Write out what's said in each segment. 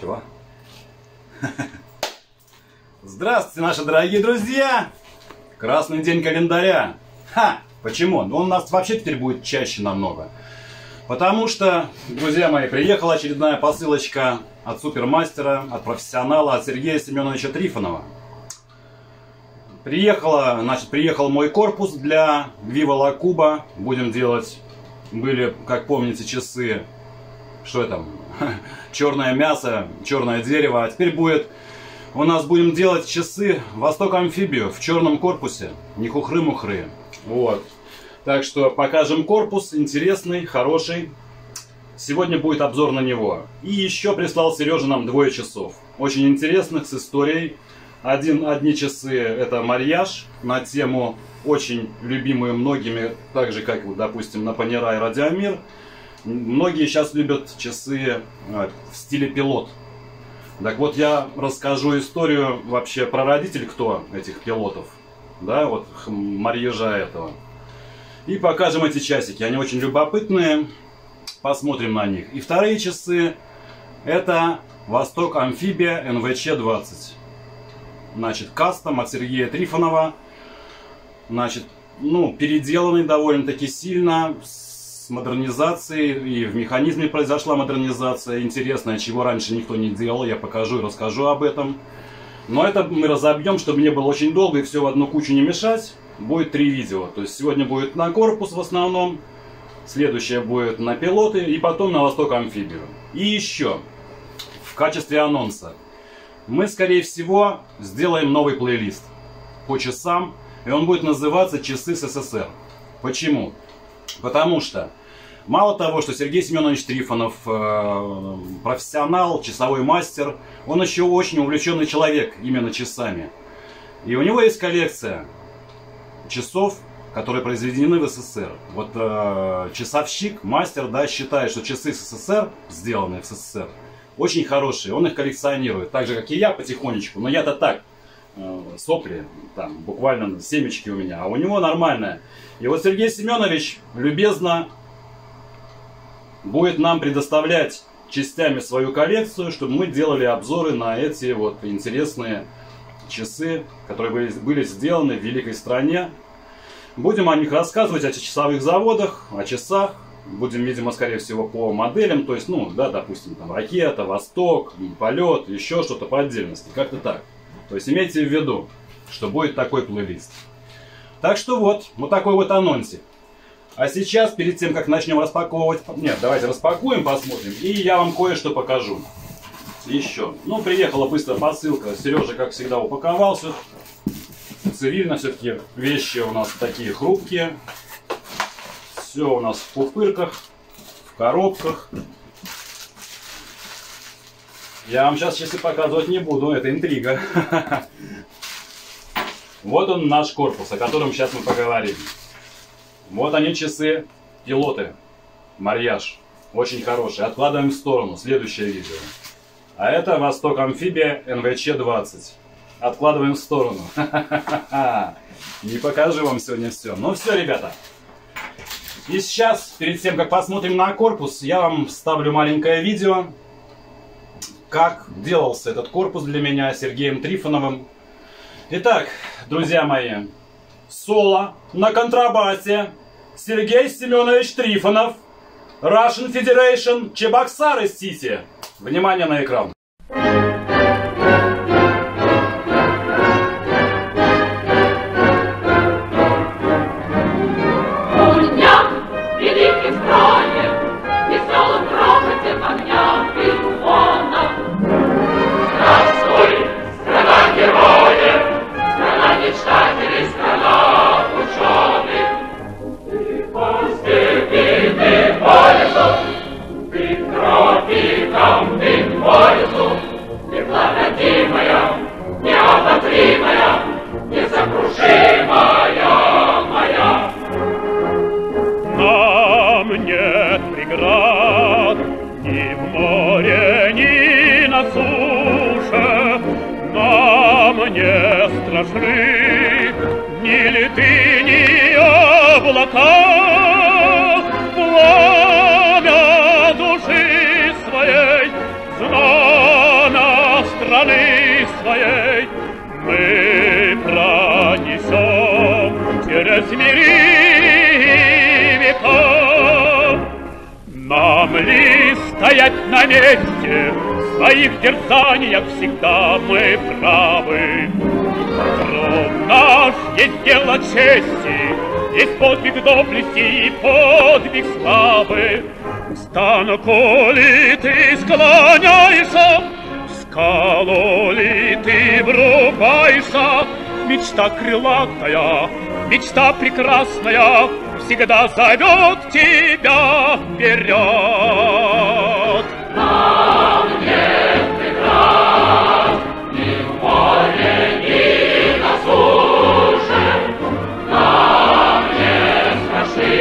Чего? Здравствуйте, наши дорогие друзья! Красный день календаря. Ха! Почему? Ну, он у нас вообще теперь будет чаще намного. Потому что, друзья мои, приехала очередная посылочка от супермастера, от профессионала, от Сергея Семеновича Трифонова. Приехал мой корпус для Viva La Cuba. Будем делать, были, как помните, часы, что там, черное мясо, черное дерево. А теперь будет, у нас будем делать часы Восток-амфибию в черном корпусе. Не хухры-мухры. Вот. Так что покажем корпус, интересный, хороший. Сегодня будет обзор на него. И еще прислал Сережа нам двое часов. Очень интересных, с историей. Одни часы это Марьяж на тему, очень любимую многими, так же как, допустим, на Панера и Радиомир. Многие сейчас любят часы в стиле пилот. Так вот, я расскажу историю вообще про родитель, кто этих пилотов. Да, вот Марьяжа этого. И покажем эти часики. Они очень любопытные. Посмотрим на них. И вторые часы. Это Восток-амфибия НВЧ-20. Значит, кастом от Сергея Трифонова. Значит, ну, переделанный довольно-таки сильно. С модернизацией. И в механизме произошла модернизация. Интересная, чего раньше никто не делал. Я покажу и расскажу об этом. Но это мы разобьем, чтобы не было очень долго и все в одну кучу не мешать. Будет 3 видео. То есть сегодня будет на корпус в основном. Следующее будет на пилоты. И потом на Восток-амфибию. И еще. В качестве анонса. Мы, скорее всего, сделаем новый плейлист. По часам. И он будет называться «Часы СССР». Почему? Потому что мало того, что Сергей Семенович Трифонов профессионал, часовой мастер. Он еще очень увлеченный человек именно часами. И у него есть коллекция часов, которые произведены в СССР. Вот часовщик, мастер, да, считает, что часы СССР, сделанные в СССР, очень хорошие. Он их коллекционирует, так же, как и я, потихонечку. Но я-то так, сопли, там, буквально семечки у меня. А у него нормальное. И вот Сергей Семенович любезно будет нам предоставлять частями свою коллекцию, чтобы мы делали обзоры на эти вот интересные часы, которые были сделаны в великой стране. Будем о них рассказывать, о часовых заводах, о часах. Будем, видимо, скорее всего, по моделям. То есть, ну, да, допустим, там ракета, Восток, полет, еще что-то по отдельности. Как-то так. То есть, имейте в виду, что будет такой плейлист. Так что вот такой вот анонсик. А сейчас, перед тем, как начнем распаковывать... Нет, давайте распакуем, посмотрим. И я вам кое-что покажу. Еще. Ну, приехала быстро посылка. Сережа, как всегда, упаковался. Цивильно, все-таки вещи у нас такие хрупкие. Все у нас в пупырках, в коробках. Я вам сейчас часы показывать не буду, это интрига. Вот он, наш корпус, о котором сейчас мы поговорим. Вот они, часы пилоты. Марьяж. Очень хороший. Откладываем в сторону. Следующее видео. А это Восток-амфибия НВЧ-20. Откладываем в сторону. Не покажу вам сегодня все. Ну все, ребята. И сейчас, перед тем, как посмотрим на корпус, я вам ставлю маленькое видео, как делался этот корпус для меня Сергеем Трифоновым. Итак, друзья мои, соло на контрабасе. Сергей Семенович Трифонов. Russian Federation, Чебоксары-Сити. Внимание на экран. Пламя души своей знай. страны своей мы пронесем через миры веков. Нам ли стоять на месте, в своих дерзаниях всегда мы правы. Труд наш есть дело чести, есть подвиг доблести и подвиг славы. Стану, коли ты склоняешься, в скалу ли ты врубаешься, мечта крылатая, мечта прекрасная всегда зовет тебя вперед. Нам нет преград ни в море, ни на суше, нам не страшны.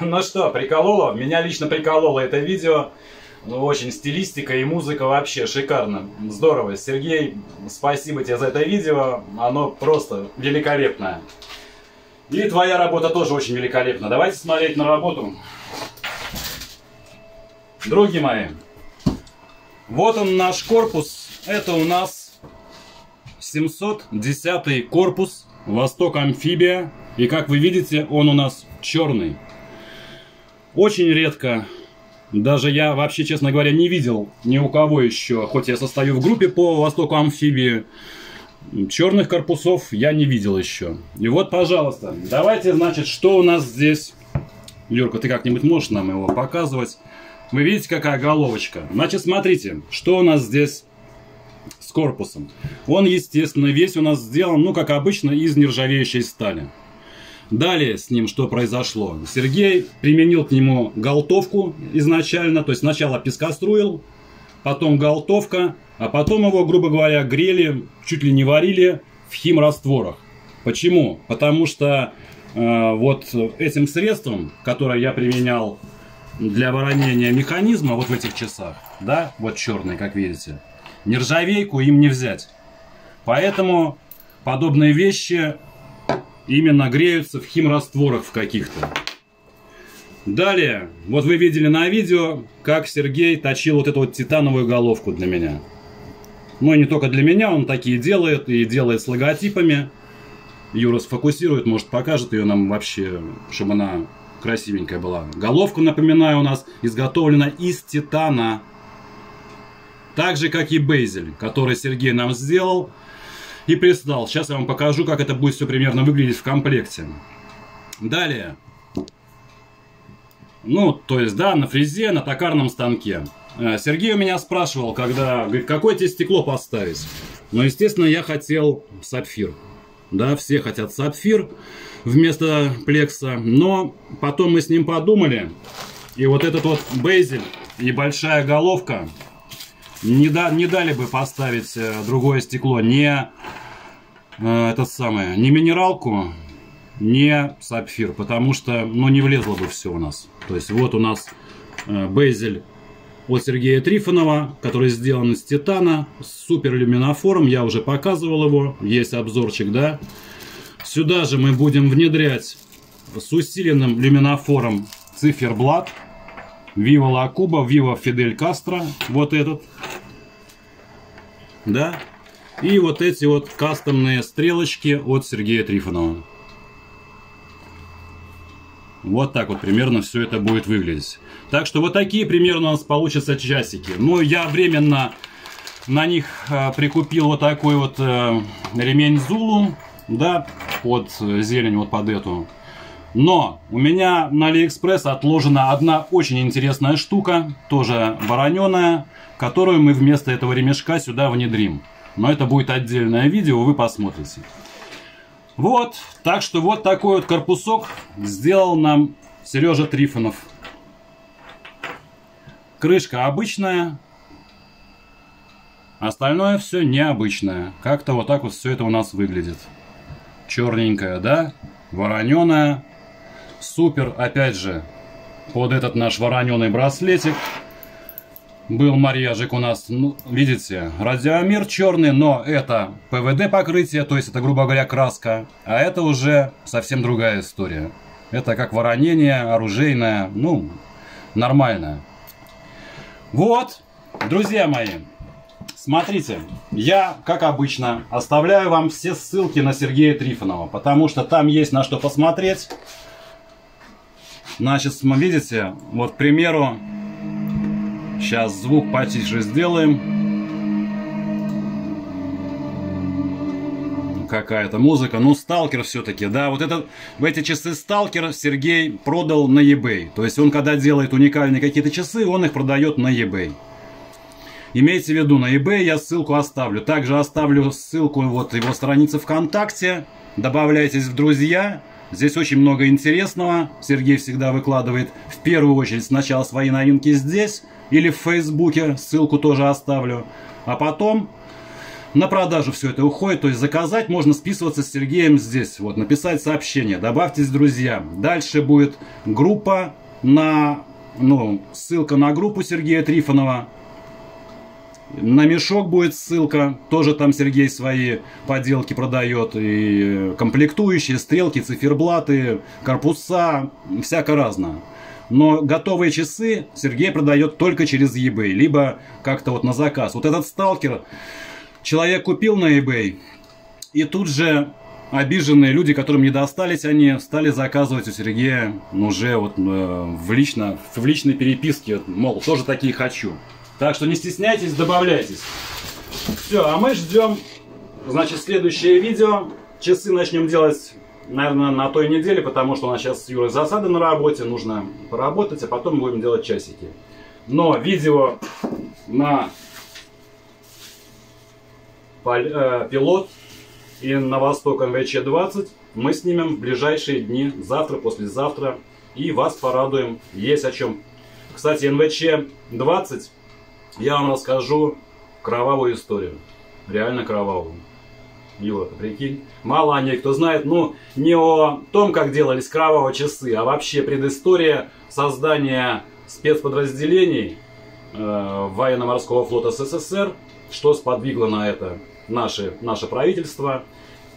Ну что, прикололо? Меня лично прикололо это видео. Ну, очень стилистика и музыка вообще шикарно. Здорово. Сергей, спасибо тебе за это видео. Оно просто великолепное. И твоя работа тоже очень великолепна. Давайте смотреть на работу. Друзья мои, вот он наш корпус. Это у нас 710-й корпус Восток-амфибия. И как вы видите, он у нас черный. Очень редко, даже я вообще, честно говоря, не видел ни у кого еще, хоть я состою в группе по Востоку амфибии, черных корпусов я не видел еще. И вот, пожалуйста, давайте, значит, что у нас здесь. Юрка, ты как-нибудь можешь нам его показывать? Вы видите, какая головочка? Значит, смотрите, что у нас здесь с корпусом. Он, естественно, весь у нас сделан, ну, как обычно, из нержавеющей стали. Далее с ним что произошло? Сергей применил к нему галтовку изначально, то есть сначала пескоструил, потом галтовка, а потом его, грубо говоря, грели, чуть ли не варили в химрастворах. Почему? Потому что вот этим средством, которое я применял для воронения механизма вот в этих часах, да, вот черный, как видите, нержавейку им не взять. Поэтому подобные вещи... именно греются в химрастворах в каких-то. Далее, вот вы видели на видео, как Сергей точил вот эту вот титановую головку для меня. Ну и не только для меня, он такие делает, и делает с логотипами. Юра сфокусирует, может покажет ее нам вообще, чтобы она красивенькая была. Головка, напоминаю, у нас изготовлена из титана. Так же, как и бейзель, который Сергей нам сделал. И прислал. Сейчас я вам покажу, как это будет все примерно выглядеть в комплекте. Далее. Ну, то есть, да, на фрезе, на токарном станке. Сергей у меня спрашивал, когда... Говорит, какое тебе стекло поставить? Ну, естественно, я хотел сапфир. Да, все хотят сапфир вместо плекса. Но потом мы с ним подумали. И вот этот вот бейзель и большая головка... Не дали бы поставить другое стекло, не не минералку, не сапфир, потому что, ну, не влезло бы все у нас. То есть вот у нас бейзель от Сергея Трифонова, который сделан из титана, с суперлюминофором, я уже показывал его, есть обзорчик, да. Сюда же мы будем внедрять с усиленным люминофором циферблат. Viva La Cuba, Viva Fidel Castro, вот этот, да, и вот эти вот кастомные стрелочки от Сергея Трифонова. Вот так вот примерно все это будет выглядеть. Так что вот такие примерно у нас получатся часики. Ну, я временно на них прикупил вот такой вот ремень Зулу, да, под зелень, вот под эту. Но у меня на Алиэкспресс отложена одна очень интересная штука, тоже вороненая, которую мы вместо этого ремешка сюда внедрим. Но это будет отдельное видео, вы посмотрите. Вот, так что вот такой вот корпусок сделал нам Сережа Трифонов. Крышка обычная, остальное все необычное. Как-то вот так вот все это у нас выглядит. Черненькая, да? Вороненая. Супер, опять же, под этот наш вороненый браслетик. Был марьяжик у нас, ну, видите, радиомир черный, но это ПВД покрытие, то есть это, грубо говоря, краска. А это уже совсем другая история. Это как воронение оружейное, ну, нормальное. Вот, друзья мои, смотрите, я, как обычно, оставляю вам все ссылки на Сергея Трифонова, потому что там есть на что посмотреть. Значит, видите, вот, к примеру, сейчас звук потише сделаем. Какая-то музыка. Ну, сталкер все-таки, да. Вот этот, в эти часы сталкер Сергей продал на eBay. То есть он, когда делает уникальные какие-то часы, он их продает на eBay. Имейте в виду, на eBay я ссылку оставлю. Также оставлю ссылку вот его страницы ВКонтакте. Добавляйтесь в друзья. Здесь очень много интересного. Сергей всегда выкладывает в первую очередь сначала свои новинки здесь. Или в Фейсбуке, ссылку тоже оставлю. А потом на продажу все это уходит. То есть заказать можно, списываться с Сергеем здесь. Вот, написать сообщение, добавьтесь, друзья. Дальше будет группа на... Ну, ссылка на группу Сергея Трифонова. На мешок будет ссылка. Тоже там Сергей свои поделки продает. И комплектующие, стрелки, циферблаты, корпуса. Всяко разное. Но готовые часы Сергей продает только через eBay, либо как-то вот на заказ. Вот этот сталкер человек купил на eBay, и тут же обиженные люди, которым не достались, они стали заказывать у Сергея уже вот в личной переписке, мол, тоже такие хочу. Так что не стесняйтесь, добавляйтесь. Все, а мы ждем, значит, следующее видео. Часы начнем делать, наверное, на той неделе, потому что у нас сейчас с Юрой засада на работе, нужно поработать, а потом будем делать часики. Но видео на пилот и на Восток НВЧ-20 мы снимем в ближайшие дни, завтра, послезавтра, и вас порадуем, есть о чем. Кстати, НВЧ-20 я вам расскажу кровавую историю, реально кровавую. Юра, прикинь, мало о ней кто знает, ну, не о том, как делались кровавые часы, а вообще предыстория создания спецподразделений военно-морского флота СССР, что сподвигло на это наше правительство,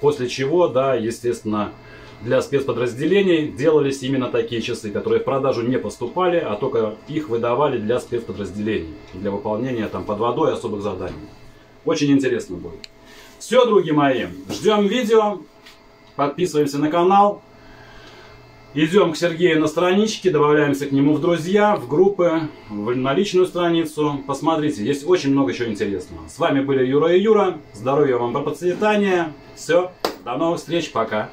после чего, да, естественно, для спецподразделений делались именно такие часы, которые в продажу не поступали, а только их выдавали для спецподразделений, для выполнения там под водой особых заданий. Очень интересно будет. Все, друзья мои, ждем видео, подписываемся на канал, идем к Сергею на страничке, добавляемся к нему в друзья, в группы, на личную страницу. Посмотрите, есть очень много чего интересного. С вами были Юра и Юра, здоровья вам, процветания, все, до новых встреч, пока.